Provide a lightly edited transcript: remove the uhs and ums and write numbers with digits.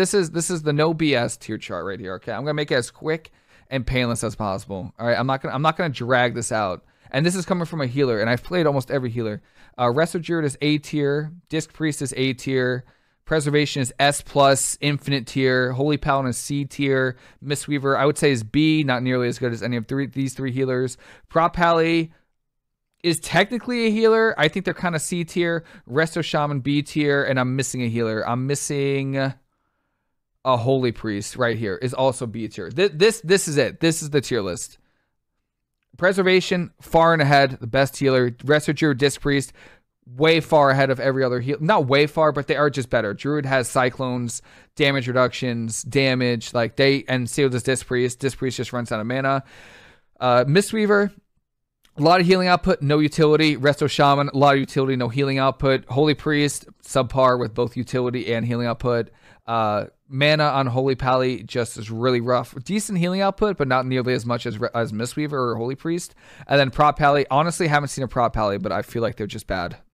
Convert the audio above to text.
this is the no BS tier chart right here. Okay, I'm gonna make it as quick and painless as possible. All right, I'm not gonna drag this out. And this is coming from a healer, and I've played almost every healer. Resto Druid is A tier, Disc Priest is A tier, Preservation is S plus, Infinite tier, Holy Paladin is C tier, Mistweaver I would say is B, not nearly as good as any of these three healers. Prop Pally is technically a healer. I think they're kind of C tier. Resto Shaman B tier, and I'm missing a healer. I'm missing a Holy Priest right here is also B tier. This is it. This is the tier list. Preservation far and ahead, the best healer. Resto Druid, Disc Priest, way far ahead of every other healer. Not way far, but they are just better. Druid has cyclones, damage reductions, damage like they, and so does Disc Priest. Disc Priest just runs out of mana. Mistweaver, a lot of healing output, no utility. Resto Shaman, a lot of utility, no healing output. Holy Priest, subpar with both utility and healing output. Mana on Holy Pally just is really rough. Decent healing output, but not nearly as much as Mistweaver or Holy Priest. And then Prop Pally, honestly haven't seen a Prop Pally, but I feel like they're just bad.